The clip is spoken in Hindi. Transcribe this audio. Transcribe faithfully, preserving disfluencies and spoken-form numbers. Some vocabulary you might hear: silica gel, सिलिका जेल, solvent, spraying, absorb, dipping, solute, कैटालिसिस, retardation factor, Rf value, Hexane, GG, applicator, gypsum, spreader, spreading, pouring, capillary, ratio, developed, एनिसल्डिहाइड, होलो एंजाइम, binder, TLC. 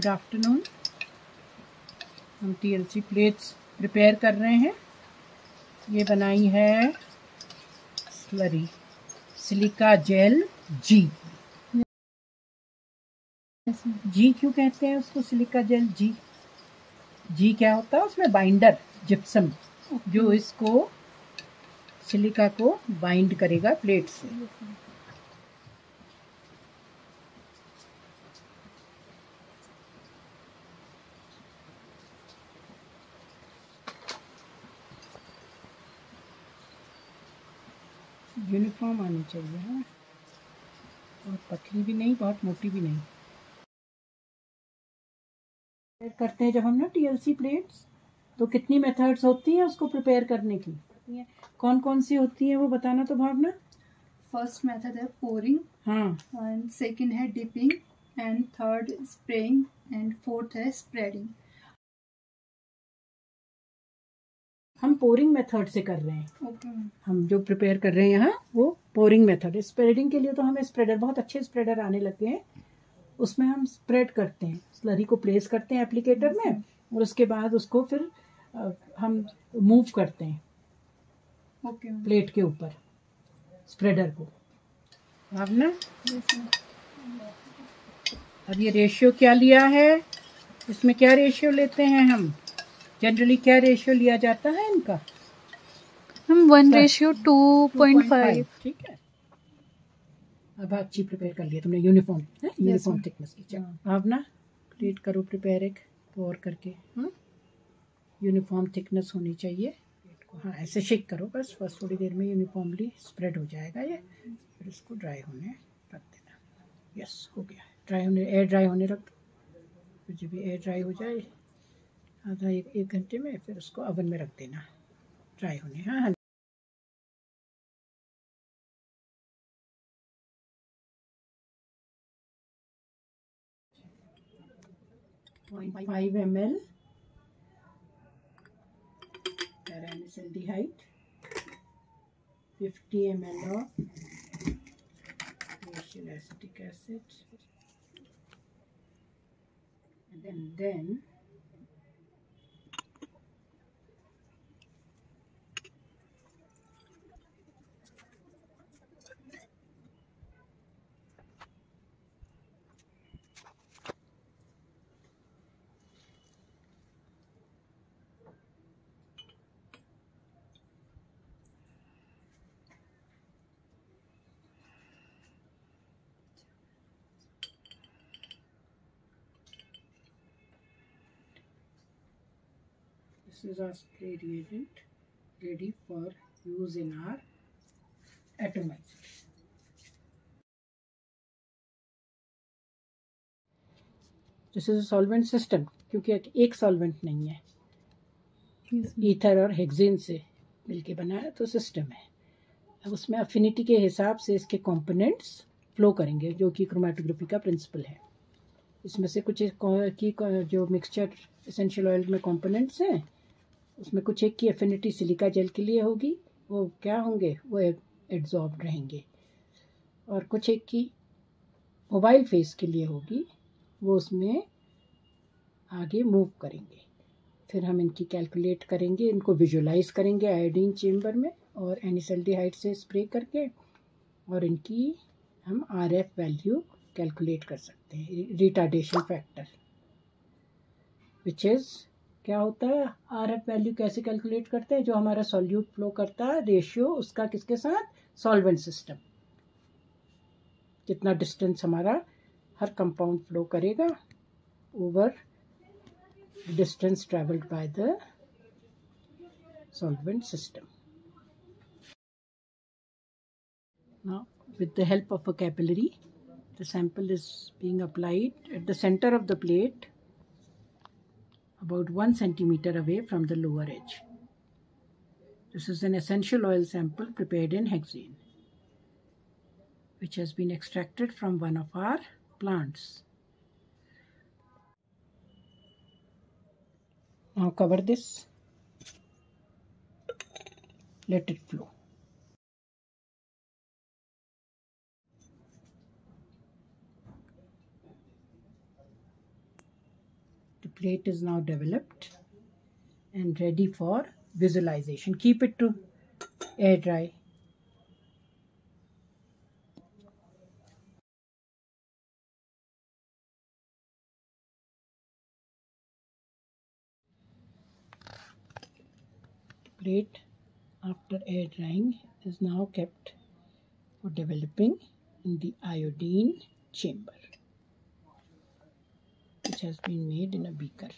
Good afternoon. हम टीएलसी प्लेट्स प्रिपेयर कर रहे हैं। ये बनाई है slurry सिलिका जेल G. G क्यों कहते हैं उसको सिलिका जेल? जी जी क्या होता है? उसमें बाइंडर जिप्सम जो इसको सिलिका को बाइंड करेगा प्लेट से। यूनिफॉर्म आनी चाहिए है, बहुत पतली भी नहीं बहुत मोटी भी नहीं। करते हैं जब हम ना टीएलसी प्लेट्स तो कितनी मेथड्स होती हैं उसको प्रिपेयर करने की, कौन कौन सी होती हैं वो बताना तो भावना। फर्स्ट मेथड है पोरिंग, हाँ, एंड सेकंड है dipping, and third spraying, and fourth है स्प्रेडिंग। हम पोरिंग मेथड से कर रहे हैं। okay. हम जो प्रिपेयर कर रहे हैं यहाँ वो पोरिंग मेथड। स्प्रेडिंग के लिए तो हमें स्प्रेडर, बहुत अच्छे स्प्रेडर आने लगे हैं, उसमें हम स्प्रेड करते हैं, स्लरी को प्लेस करते हैं एप्लीकेटर में और उसके बाद उसको फिर हम मूव करते हैं okay. प्लेट के ऊपर स्प्रेडर को। आपने अब ये रेशियो क्या लिया है, इसमें क्या रेशियो लेते हैं हम? जनरली क्या रेशियो लिया जाता है इनका? हम one ratio two point five. ठीक है, अब अच्छी प्रिपेयर कर लिया तुमने यूनिफॉर्म है, यूनिफॉर्म थिकनेस की। आप ना प्लेट करो प्रिपेयर एक पोर करके, हाँ यूनिफॉर्म थिकनेस होनी चाहिए प्लेट को। हाँ ऐसे शेक करो बस, बस थोड़ी देर में यूनिफॉर्मली स्प्रेड हो जाएगा ये। फिर इसको ड्राई होने रख देना। यस हो गया, ड्राई होने, एयर ड्राई होने रख दो। फिर जब भी एयर ड्राई हो जाए आधा एक एक घंटे में फिर उसको अवन में रख देना ड्राई होने। हाँ point five M L एनिसल्डिहाइड, fifty M L of natural acetic acid, and then then this is our spray reagent ready for use in our atomizer. This is a solvent system क्योंकि एक solvent नहीं है, ether और hexane से मिलके बनाया तो सिस्टम है। अब उसमें affinity के हिसाब से इसके components flow करेंगे जो कि chromatography का principle है। इसमें से कुछ एक की जो मिक्सचर एसेंशियल ऑयल में कंपोनेंट्स हैं उसमें कुछ एक की एफिनिटी सिलिका जेल के लिए होगी, वो क्या होंगे? वो एब्जॉर्ब रहेंगे। और कुछ एक की मोबाइल फेस के लिए होगी, वो उसमें आगे मूव करेंगे। फिर हम इनकी कैलकुलेट करेंगे, इनको विजुलाइज करेंगे आयोडीन चेम्बर में और एनिसल्डिहाइड से स्प्रे करके, और इनकी हम आर एफ वैल्यू कैलकुलेट कर सकते हैं, रिटार्डेशन फैक्टर विच इज़ क्या होता है। आर एफ वैल्यू कैसे कैलकुलेट करते हैं? जो हमारा सॉल्यूट फ्लो करता है रेशियो उसका किसके साथ? Solvent system. जितना डिस्टेंस हमारा हर कंपाउंड फ्लो करेगा over distance travelled by the solvent system. Now with the help of a capillary the sample is being applied at the center of the plate about one centimeter away from the lower edge. This is an essential oil sample prepared in hexane which has been extracted from one of our plants. Now cover this, let it flow. plate is now developed and ready for visualization. Keep it to air dry. Plate after air drying is now kept for developing in the iodine chamber, which has been made in a beaker.